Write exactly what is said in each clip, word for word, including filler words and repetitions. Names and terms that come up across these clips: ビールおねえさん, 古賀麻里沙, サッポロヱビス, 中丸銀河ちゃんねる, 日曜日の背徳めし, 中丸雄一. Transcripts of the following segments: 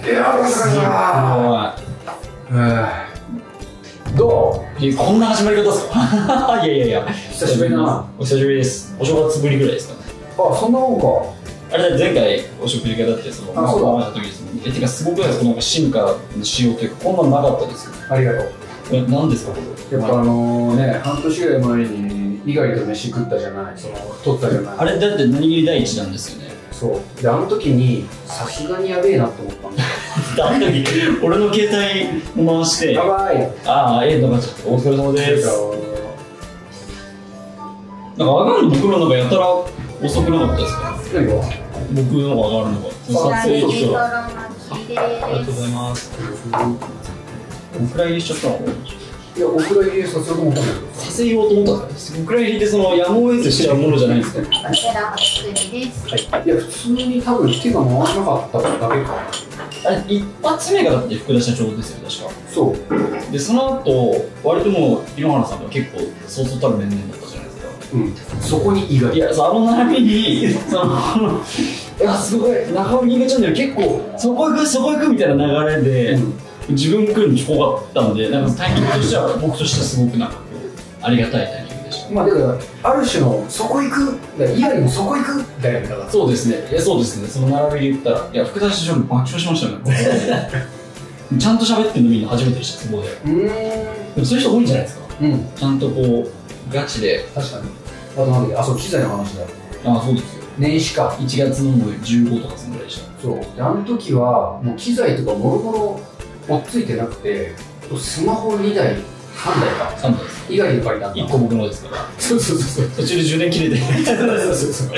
してあるさ。どう？こんな始まり方ですか？いやいやいや、久しぶりな。お久しぶりです。お正月ぶりぐらいですかね。あ、そんなもんか。あれだ、前回お食事会だってそのまました時ですもんね。え、てかすごくないですか、なんか進化の仕様というか、こんなのなかったですよ。ありがとう。え、なんですかこれ。やっぱあのね、半年ぐらい前に猪狩と飯食ったじゃない、その取ったじゃない。あれだって何気に第一弾ですよね。そう。で、あの時にさすがにやべえなと思ったんだよ。あの時俺の携帯を回して。やばい。ああ、ええのかちょっとお疲れ様です。なんかあがるの僕らなんかやたら遅くなかったですか。何が？僕の方が上がるのが。撮影機と。ありがとうございます。お蔵入りしちゃったの？いや、お蔵入りさせようと思ったんだけど。させようと思ったんですか？お蔵入りってそのやむを得ずしちゃうものじゃないですか。こちらお作りです。はい。いや、普通に多分手が回らなかっただけか。あれ一発目がだって福田社長ですよ確か。そう。でその後割ともう井ノ原さんが結構そうそうたる面々だったじゃないですか。うん。そこに意外。いや、あの並びにそのいやすごい中尾人間チャンネル結構そこ行くそこ行くみたいな流れで。うん自分来るのすごかったので、なんかタイミングとしては僕としてはすごくなんかありがたいタイミングでした。まあだからある種のそこ行く、イヤリもそこ行くだよねだから。そうですね。いやそうですね。その並びで言ったら、いや福田社長も爆笑しましたよね。ちゃんと喋ってるのみんな初めてでした。すごい。うん。でもそういう人多いんじゃないですか。うん。ちゃんとこうガチで。確かに。あとなんだ、あそう機材の話だよ。ああそうですよ。年始か。いちがつのじゅうごとかそのぐらいでした。そう。であの時はもう機材とかもろもろ追っついてなくて、スマホにだい、さんだいか、さんだいです。以外の借りだった。いっこ僕のですから。そうそうそうそう。途中で充電切れて。そうそうそ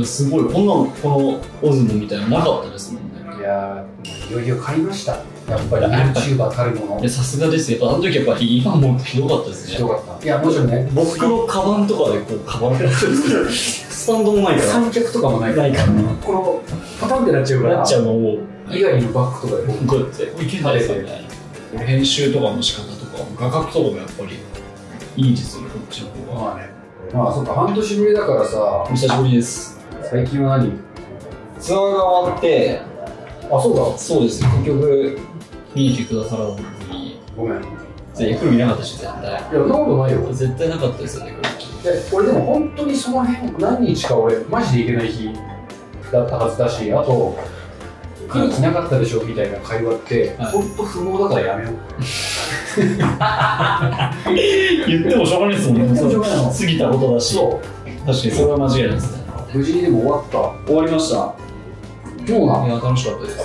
う。すごい、こんなこのオズムみたいななかったですもんね。いやー、いよいよ買いました。やっぱり YouTuber たるもの。いや、さすがですよ。あの時やっぱり今もひどかったですね。ひどかった。いや、もちろんね。僕のカバンとかでこうカバン。スタンドもないから。三脚とかもないから。このパタンってなっちゃうから。なっちゃうのを。以外のバッグとかでこうやっていけないですよね。編集とかの仕方とか画角とかもやっぱりいいですよね、こっちの方が。まあね、まあそっか、半年ぶりだからさ。お久しぶりです。最近は何？ツアーが終わって。あ、そうだそうです。結局見に来てくださらずにごめん。来る見なかったし、絶対。いや、そんなことないよ。絶対なかったですよね、来る。俺でも本当にその辺何日か俺マジで行けない日だったはずだし、あと来る気なかったでしょみたいな会話って、本当不毛だからやめよう。言ってもしょうがないですもんね。過ぎたことだし。確かにそれは間違いないですね。無事にでも終わった。終わりました。どうなの？いや、楽しかったです。こ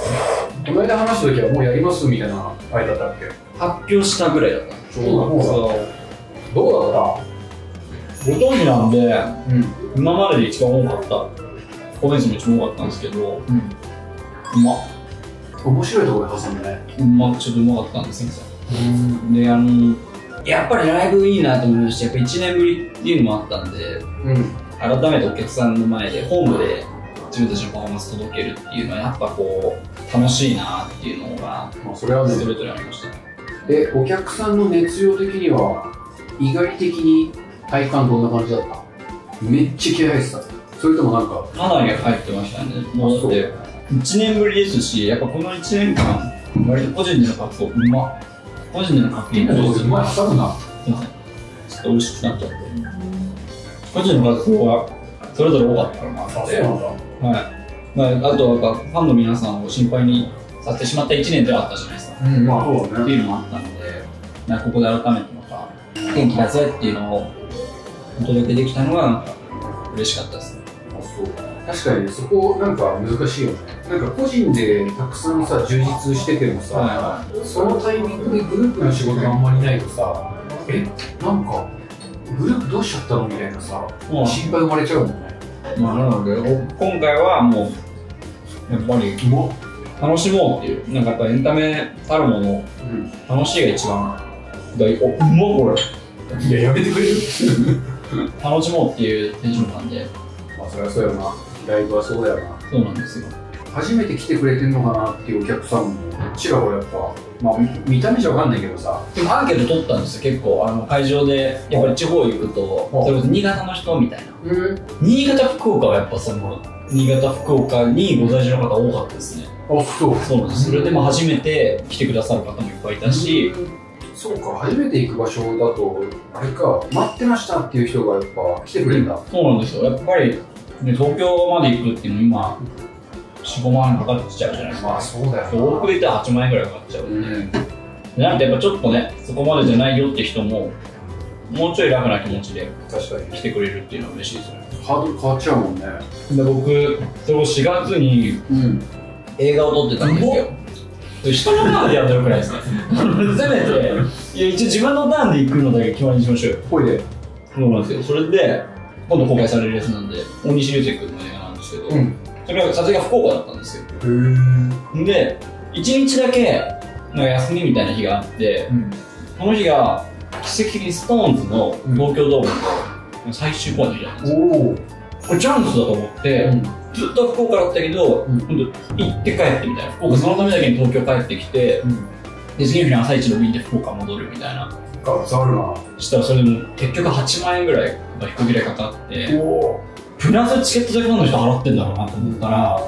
の間話した時はもうやりますみたいなあれだったっけ？発表したぐらいだった。そうなんだ。どうだった？ご当時なんで、今までで一番多かった。コメントも一番多かったんですけど。うま面白いところで挟んでね。うまちょっとうまかったんですよ。で、あのやっぱりライブいいなと思いまして、やっぱいちねんぶりっていうのもあったんで、うん、改めてお客さんの前でホームで自分たちのパフォーマンス届けるっていうのはやっぱこう楽しいなっていうのがそれはね、ストレートにありました。で、お客さんの熱量的には意外的に体感どんな感じだった？めっちゃ気合入ってた？それともなんかかなり入ってましたね。戻っていちねんぶりですし、やっぱこのいちねんかん、割と個人での活動、うま個人での活動、うまい、わかるな。すみません、ちょっと美味しくなっちゃって、個人の活動はそれぞれ多かったのもあって、あとはファンの皆さんを心配にさせてしまったいちねんではあったじゃないですか、うん、まあそうね、っていうのもあったので、なんかここで改めてまた、元気出せっていうのをお届けできたのが、なんか嬉しかったですね。あ、そう確かにそこなんか難しいよね。なんか個人でたくさんさ充実しててもさ、そのタイミングでグループの仕事があんまりないとさ、えなんかグループどうしちゃったのみたいなさ、心配生まれちゃうもんね。まあなので今回はもうやっぱり楽しもうっていう、なんかやっぱエンタメたるもの、楽しいが一番大事。おうまこれ、いややめてくれる。楽しもうっていうテンション感で。まあそりゃそうやな。ライブはそうだよな。そうなんですよ。初めて来てくれてるのかなっていうお客さんもちらほらやっぱ、まあ、見た目じゃ分かんないけどさ。でもアンケート取ったんですよ結構、あの会場でやっぱり地方行くと、それこそ新潟の人みたいな、うん、新潟福岡はやっぱその新潟福岡にご在住の方多かったですね。あ、そうそうなんです。それでも初めて来てくださる方もいっぱいいたし、うん、そうか、初めて行く場所だとあれか、待ってましたっていう人がやっぱ来てくれるんだ、うん、そうなんですよ。やっぱり、ね、東京まで行くっていうの今よん、ごまんえんかかっちゃうじゃないですか。まあそうだよ、往復でいったらはちまんえんぐらいかかっちゃう、うん、なんでやっぱちょっとね、そこまでじゃないよって人ももうちょい楽な気持ちで確かに来てくれるっていうのは嬉しいですよね。ハードル変わっちゃうもんね。で僕それをしがつに映画を撮ってたんですよ、うん、人のターンでやってるくらいですねせめて、いや一応自分のターンで行くのだけ決まりにしましょうよ。ほいでそうなんですよ。それで今度公開されるやつなんで、大西流星君の映画なんですけど、うん、それが撮影が福岡だったんですよ。へえ。でいちにちだけなんか休みみたいな日があって、うん、その日が奇跡的に ストーンズ の東京ドームの最終公演の日だったんですよ、うん、これチャンスだと思って、うん、ずっと福岡だったけど、うん、行って帰ってみたいな、福岡そのためだけに東京帰ってきて、うん、で次の日に朝一の便で福岡戻るみたいな。あ、ざるな。したらそれでも結局はちまんえんぐらい飛行機代かかって、プラスチケットだけの人払ってんだろうなと思ったら、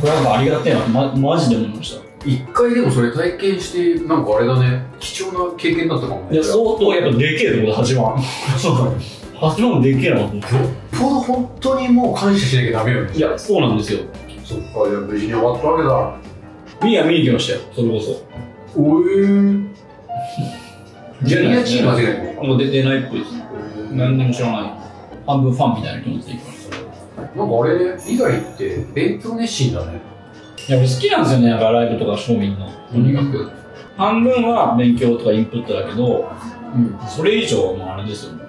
これなんかありがてえな、ま、マジで思いました。一回でもそれ体験して、なんかあれだね、貴重な経験だったかもね。いや、相当やっぱでけえとこではちまん。そうだね。はちまんでけえなと思って。よっぽど本当にもう感謝しなきゃダメよね。いや、そうなんですよ。そっか、じゃあ無事に終わったわけだ。ミーは見に来ましたよ、それこそ。おえー。ジュニアチームは出ないの？もう出てないっぽいです。何にも知らない。半分ファンみたいな気持ちでいきます。なんかあれ以外って勉強熱心だね。いや、俺好きなんですよね、なんかライブとかショーみんな。とにかく半分は勉強とかインプットだけど、うん、それ以上はもうあれですよね、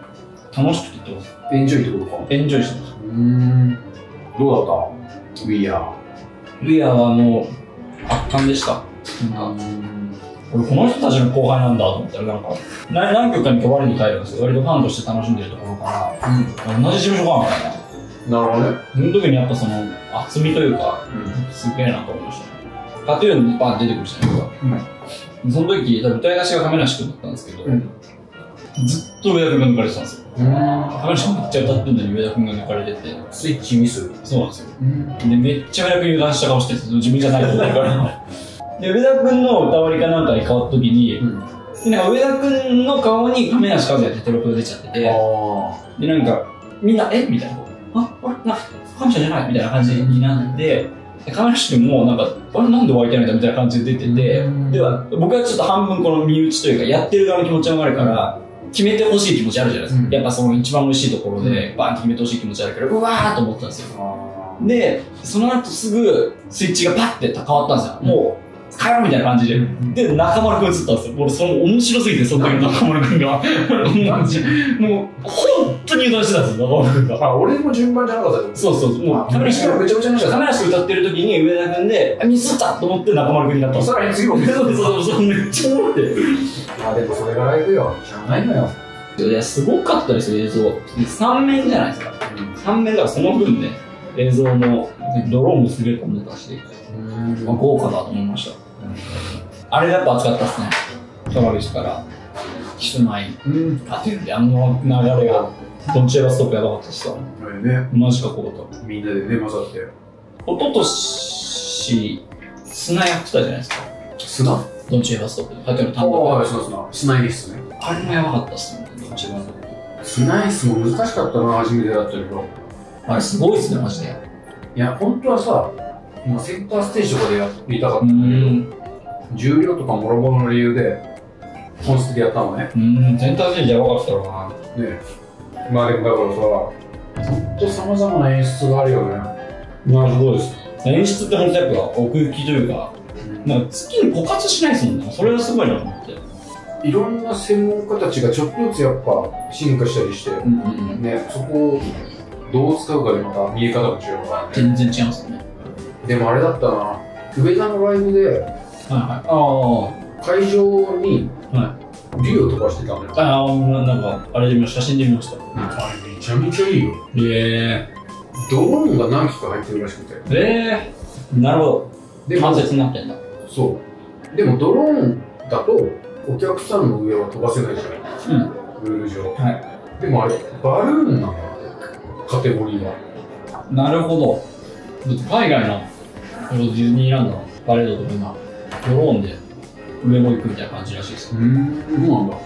楽しくてってこと。エンジョイってことか。エンジョイしてます。うーん、どうだった？ ウィーアールウィーアール はもう圧巻でした。なんか俺この人たちの後輩なんだと思ったら、なんか何曲かに呼ばれに帰るんですけど、割とファンとして楽しんでるところから、うん、同じ事務所かみたいな。なるほどね。その時にやっぱその厚みというか、うん、すげえなと思いましたね。かというようにバーン出てくるじゃないですか、うん、その時歌い出しが亀梨君だったんですけど、うん、ずっと上田君が抜かれてたんですよ。亀梨君めっちゃ歌ってんのに上田君が抜かれてて、スイッチミス。そうなんですよ、うん、でめっちゃ上田君油断した顔してて、自分じゃないと思ってからで上田君の歌割りかなんかに変わった時に、うん、なんか上田君の顔に亀梨和也ってテロップが出ちゃってて、でなんかみんなえみたいな、あ、あれな、神社じゃないみたいな感じになって、亀梨君もなんかあれなんで湧いてないんだみたいな感じで出てて、では僕はちょっと半分この身内というかやってる側の気持ちもあるから、決めてほしい気持ちあるじゃないですか、うん、やっぱその一番美味しいところでバーン決めてほしい気持ちあるから、うわーと思ったんですよ。でその後すぐスイッチがパッて変わったんですよ、うん、もう帰ろうみたいな感じで、うん、で中丸君映ったんですよ。俺その面白すぎて、その時の中丸君がもう本当に油断してたんですよ、中丸君が。あ、俺も順番じゃなかった。そうそうそう、もう亀梨君めちゃめちゃなし、亀梨君歌ってる時に上田君でミスったと思って中丸君になった。さらに次もミスった。そうそうそう、めっちゃ思って。あ、でもそれがライブよ、知らないのよ。いやすごかったですよ映像。さんめんじゃないですか、さんめんだからその分ね、映像のドローンもすげえ飛んでたし、まあ豪華だと思いました。あれやっぱ熱かったですね。トラビスからキスマイ当てるんで、あの流れがドンチェラストップやばかったですわ。あれね。マジかこうだ。みんなでね混ざって。おととし砂やってたじゃないですか。砂？ドンチェラストップで。あとの単独。ああそうそう。砂イスね。あれもやばかったですね。ドンチェラストップ。砂イスも難しかったな、初めてだったけど。あれすごいですねマジで。いや本当はさ。まあセンターステージとかでやりたかったんだけど、重量とかもろもろの理由で本質でやったのね。うん、センターステージやばかったろうな。ねえ、まあでもだからさ、ずっとさまざまな演出があるよね。まあそうです、演出って本当やっぱ奥行きというか、うん、なんか月に枯渇しないですもんね。それはすごいなと思って、いろんな専門家たちがちょっとずつやっぱ進化したりして、ね、そこをどう使うかでまた見え方が違うからね。全然違いますよね。でもあれだったな、上田のライブで会場にビューとかしてたのよ。ああ、なんかあれで写真で見ました。あれめちゃめちゃいいよ。へえ、ドローンが何機か入ってるらしくて、ええなるほど。関節になってんだ。そう。でもドローンだとお客さんの上は飛ばせないじゃない。うん。ルール上。はい。でもあれバルーンなのカテゴリーは。なるほど。海外のディズニーランドのパレードと今ドローンで上も行くみたいな感じらしいです。うん。そうなんだ。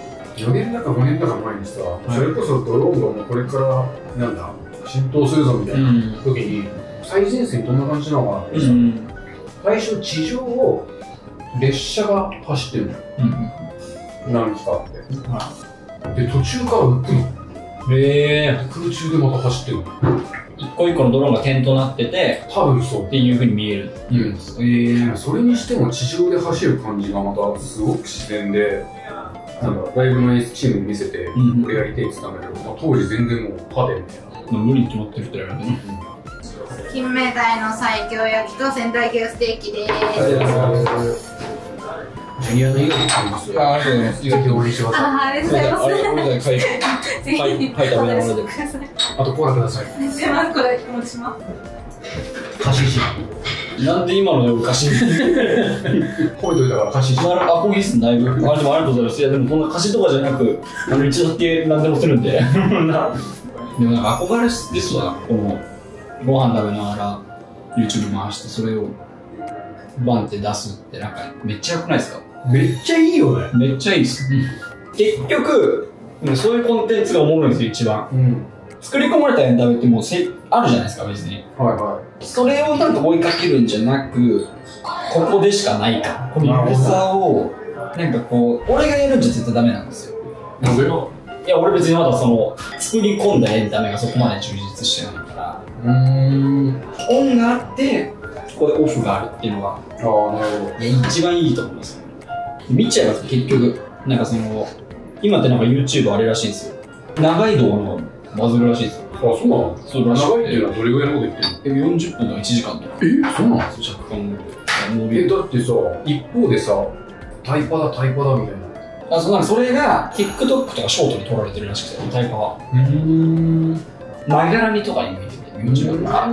よねんだかごねんだか前にさ、はい、それこそドローンがもうこれからなんだ浸透するぞみたいな時に、うん、最前線どんな感じなのかなって、うん、最初地上を列車が走ってるの、うん、何機かあって、はい、で途中から浮くの、えー、空中でまた走ってるの、一個一個のドローンが点となってて多分そうっていう風に見える、うん、えー、それにしても地上で走る感じがまたすごく自然で、なんかライブの演出チームに見せて、これやりたいって言ったんだけど、まあ、当時全然もう派手みたいな。無理に決まってる人やるね。金目鯛の西京焼きと仙台牛ステーキです。ありがとうございます。ジュニアの以外に買いますよ。あ、ありがとうございます。ぜひ応援してください。あ、ありがとうございます。ありがとうございます。ぜひ、はい、食べながらで。あとコーラください。ね、すいません、これお持ちします。貸し石。なんで今のでおかしい。こういう時だから貸し石。あ、これいいっすね、だいぶ。あ、でもありがとうございます。いや、でもこんな貸しとかじゃなく、あの一度だけ何でもするんで。でもなんか憧れですわ。このご飯食べながら YouTube 回してそれをバンって出すってなんかめっちゃ良くないですか？めっちゃいいよね。めっちゃいいです。結局、そういうコンテンツがおもろいんですよ、一番。うん、作り込まれたエンタメってもうせあるじゃないですか、別に。はいはい。それをなんか追いかけるんじゃなく、ここでしかないか。この良さを、なんかこう、俺がやるんじゃ絶対ダメなんですよ。なぜ？いや、俺別にまだその、作り込んだエンタメがそこまで充実してないから。うーん。オンがあって、ここでオフがあるっていうのが、ああ、なるほど。いや、一番いいと思います。見ちゃいます結局。なんかその今ってなんか YouTube あれらしいんですよ、長い動画のバズるらしいんですよ。あ、そうなの？そうらしい。長いっていうのはどれぐらいのこと言ってるの？よんじゅっぷんとかいちじかんとか。え、そうなんですか？え、だってさ、一方でさ、タイパだタイパだみたいな、あ、そう、なんかそれが TikTok とかショートに撮られてるらしくて、タイパはうーん、ながら見とかに見てて YouTube とか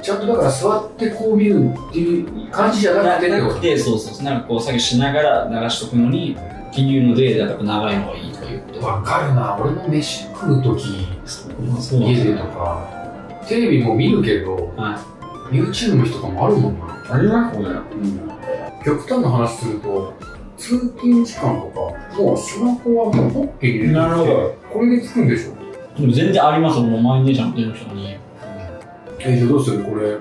ちゃんとだから座ってこう見るっていう感じじゃなくて、なくて、そうそう、なんかこう作業しながら流しとくのに記入のデータとか長いのがいいということ。分かるな、俺も飯食う時家でとかテレビも見るけど YouTube の日とかもあるもんな。あれはそうだよ。極端な話すると通勤時間とかもうスマホはもうポッケに入れて、なるほど、これでつくんでしょ。でも全然ありますもん、満員電車の手の人に。え、じゃあどうする？これ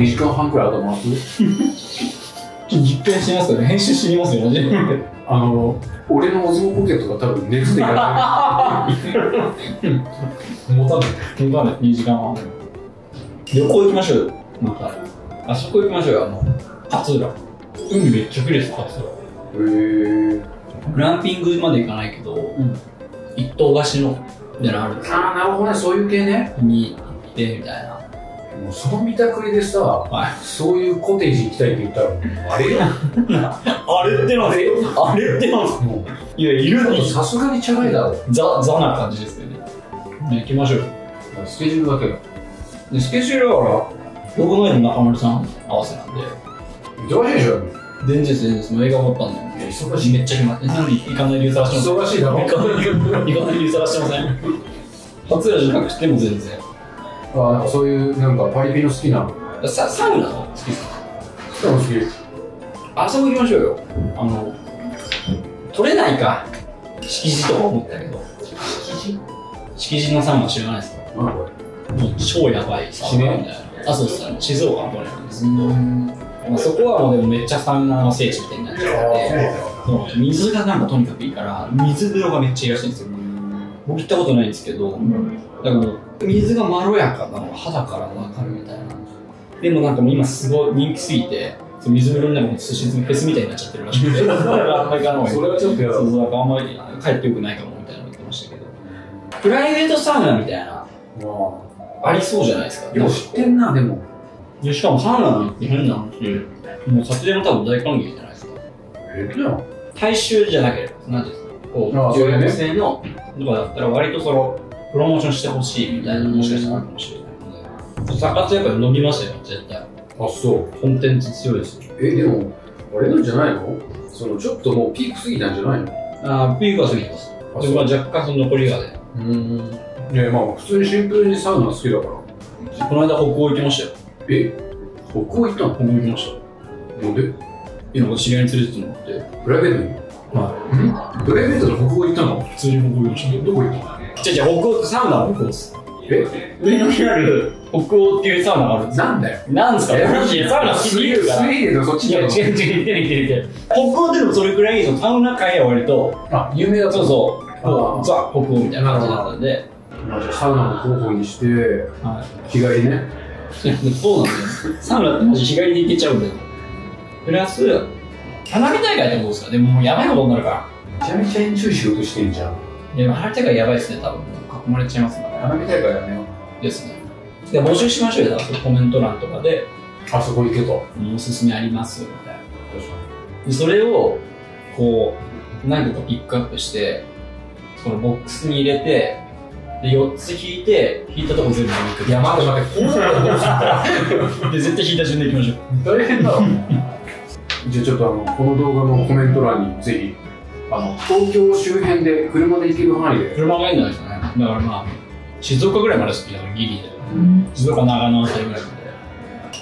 にじかんはんくらい頭回す？ちょっと実験してみますかね。編集してみますよ、マジで。あの、俺のオズモポケットが多分熱でやらない。持たない。持たない。にじかんはん。旅行行きましょうよ。なんか、あそこ行きましょうよ。あの、勝浦。海めっちゃ綺麗です、勝浦。へぇ。グランピングまで行かないけど、うん、一棟貸しのみたいなのあるんですよ。あー、なるほどね。そういう系ね。に行って、みたいな。もうその見たくりでさ、はい、そういうコテージ行きたいって言ったら、あれあれってなんですか？あれってなんですか？いや、いるのにさすがにチャラいだろ。ザ、ザな感じですよね。ね、行きましょう。スケジュールだけだ。で、スケジュールは僕の絵の中丸さん合わせなんで。忙しいでしょ？全然です、全然です。もう映画終わったんで。いや、忙しい。めっちゃ暇。なんで行かない理由探してます？忙しいだろ？行かない理由探してません。初夜じゃなくても全然。あ、なんかそういうなんかパリピの好きなササウナ好きですか？サウナ好きです。あそこ行きましょうよ。あの取れないか敷地とか思ったけど、敷地敷地のサウナ知らないですか？なんかこれもう超やばいサウナみたいな。あ、そうです、ね、静岡の方にあるんですけど、まあ、そこはもうでもめっちゃサウナの聖地みたいになっちゃうので、水がなんかとにかくいいから水風呂がめっちゃいいらしいんですよ。僕行ったことないんですけど、うん、だから水がまろやかなのが肌からわかるみたいな。でもなんかもう今すごい人気すぎて、その水風呂の中もすし詰めフェスみたいになっちゃってるらしくて、それはちょっとやだ。そうそう、だからあんまり帰ってよくないかもみたいなの言ってましたけど、プライベートサウナみたいな、ありそうじゃないですか。よく知ってんな、でも。で、しかもサウナなんて変なのって、もう撮影も多分大歓迎じゃないですか。ええじゃん。大衆じゃなければ、なんですか。こう、女優性の。とかだったら割とそのプロモーションしてほしいみたいなのもしかしたらあるかもしれないので、サ活やっぱり伸びましたよ、絶対。あ、そう。コンテンツ強いですよ。え、でもあれなんじゃないの、そのちょっともうピーク過ぎたんじゃないの。あ、ピークは過ぎてます。でも若干その残りがね。うーん、ね、まあ普通にシンプルにサウナ好きだから。この間北欧行きましたよ。え、北欧行ったの？北欧行きました。なんで？いや、知り合いに連れてってもらって。プライベートに？はい。プライベートで北欧行ったの？普通に北欧行きました。どこ行ったの？じゃじゃ北欧ってサウナは北欧です。え、上野にある北欧っていうサウナがあるんです。なんだよ、なんですか。サウナ好きで言うから。いや、違う違う、言ってる言ってる。北欧でもそれくらいサウナ界は割と有名だと。そうそう、ザ・北欧みたいな感じだったんで。サウナの候補にして日帰りね。そうなんですよ、サウナってマジ日帰りで行けちゃうんだよ。プラス花火大会ってどうですか。でももうやばいことになるから。めちゃめちゃエンジョイしようとしてんじゃん。でも花火大会やばいですね、多分囲まれちゃいますね。花火大会やめようですね。で、募集しましょうよ、コメント欄とかで。あそこ行けと、おすすめありますみたいな。確かに。でそれをこう何個かピックアップして、そのボックスに入れて、でよっつ引いて、引いたとこ全部見に行く。いや、待て待て、こんなことどうしたで、絶対引いた順で行きましょう。大変だろじゃあちょっとあのこの動画のコメント欄にぜひ、あの東京周辺で車で行ける範囲で。車がいいんじゃないですかね。だからまあ静岡ぐらいまで好きだからギリで、うん、静岡長野あたりぐらいま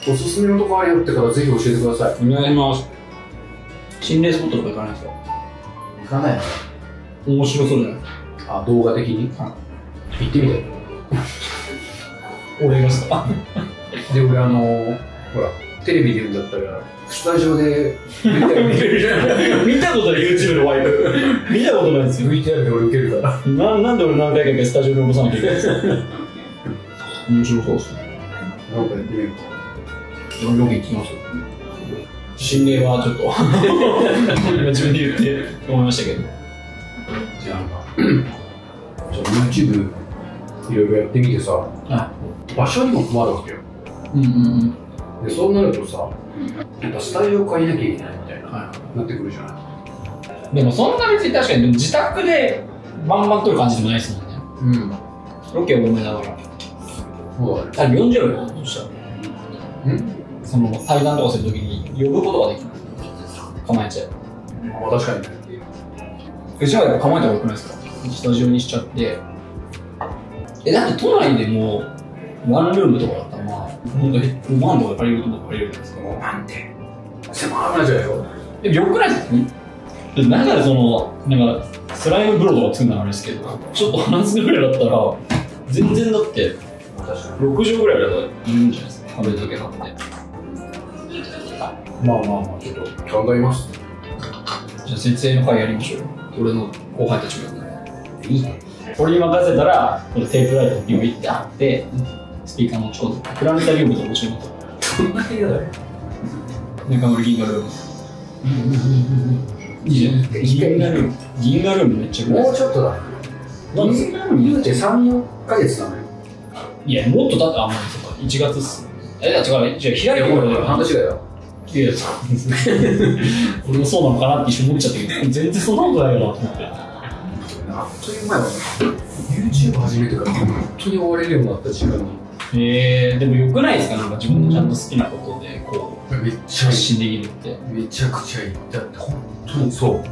で。おすすめのとこあるよってからぜひ教えてください。お願いします。心霊スポットとか行かないですか？行かない。面白そうじゃない。あ、動画的に、うん、行ってみて俺がさで俺あのー、ほらテレビで言うんだったらスタジオで見たことない YouTube のワイプ見たことないですよ。 ブイティーアール で俺受けるからな。なんで俺何回かスタジオに起こさなきゃいけないんですか。面白そうですね。なんかやってみようか。俺ロケ行きますよ。心霊はちょっと自分で言って思いましたけど。じゃあ YouTube いろいろやってみてさ、場所にも困るわけよ。うんうんうん。でそうなるとさ、やっぱスタジオ借りなきゃいけないみたいな、はい、なってくるじゃない。でもそんな別に確かに自宅でバンバン撮る感じでもないですもんね。うん、ロケ多めだから。そうだね。よんじゅうろくどうしたの？ん？その対談とかするときに呼ぶことができない。構えちゃう。まあ確かに。え、じゃあ構えた方がよくないですか？スタジオにしちゃって。え、だって都内でもワンルームとかだったらまあ本当にごまんとか借りるとか借りるじゃないですか。ごまんって狭くなっちゃうでしょ。でもよくないですね。だからそのなんかスライムブローとか作るのはあれですけど、ちょっと話すぐらいだったら全然だってろくじょうぐらいだったらいいんじゃないですか。食べるだけなんで。まあまあまあちょっと考えます。じゃあ設営の会やりましょうよ。俺の後輩たちもやっていい。俺に任せたらこのテープライトのビビって貼って。スピーカーのちょうどプラネタリウムと面白いこと。どんな部屋だよ。中丸銀河ルーム。いいじゃん銀河ルーム。銀河ルームめっちゃ暗い。もうちょっとだ。銀河ルーム言うてさん、よんかげつだね。いやもっとだって。あんまりそうかいちがつっす。え、だ違う。じゃあ開いてもらえば半年ぐらいだ。いやそうですね。俺もそうなのかなって一瞬思っちゃったけど、全然そんなことないよなと思って。あっという間やわ。 YouTube 始めてから本当に終われるようになった時間に。えー、でもよくないですか、なんか自分のちゃんと好きなことでこう発信できるって。めちゃくちゃいい。だって本当にそう、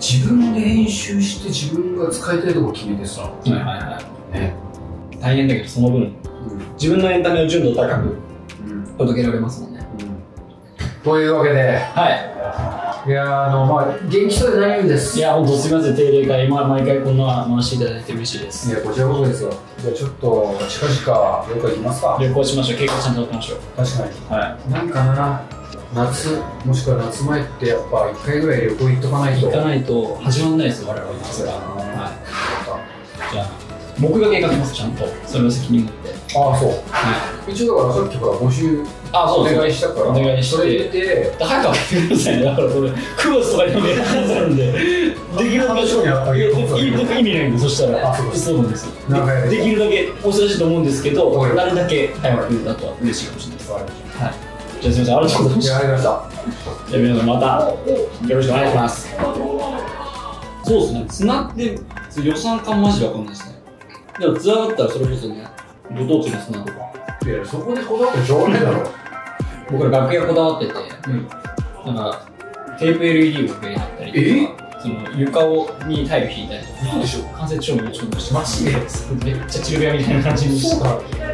自分で編集して自分が使いたいとこ決めてさ。はいはいはい、ね、大変だけどその分、うん、自分のエンタメを純度高く届けられますもんね、うん、というわけで、はい、いやあのまあ元気そうで大丈夫です。いや本当すみません、定例会、まあ、毎回こんな回していただいて嬉しいです。いやこちらこそですよ。じゃあちょっと近々旅行行きますか。旅行しましょう。結構ちゃんと行きましょう。確かに、はい、なんかな夏もしくは夏前ってやっぱいっかいぐらい旅行行っとかないと行かないと始まんないですよ我々は。夏が、はい、じゃあ僕が計画します、ちゃんとそれを責任持って。ああそう、はい、一応だからさっきから募集お願いしたから、お願いしてそれ見て早く送ってください。だからそれくがつとかにお願いするんで、できるだけ意味ないんで。そしたらそうなんですよ、できるだけお忙しいと思うんですけど、なるだけ早くだと嬉しいかもしれないです。じゃあすみません、ありがとうございました。ありがとうございました。じゃあ皆さんまたよろしくお願いします。そうですね、綱って予算感マジで分かんないですね。でもツアーだったらそれこそね、ご当地の砂とか。いやそこでこだわってしょうがないだろ。僕ら楽屋こだわってて、うん、なんかテープ エルイーディー を上に貼ったりとか、その床にタイル引いたりとか、間接照明を打ち込んだりして、マジでめっちゃチル部屋みたいな感じにして。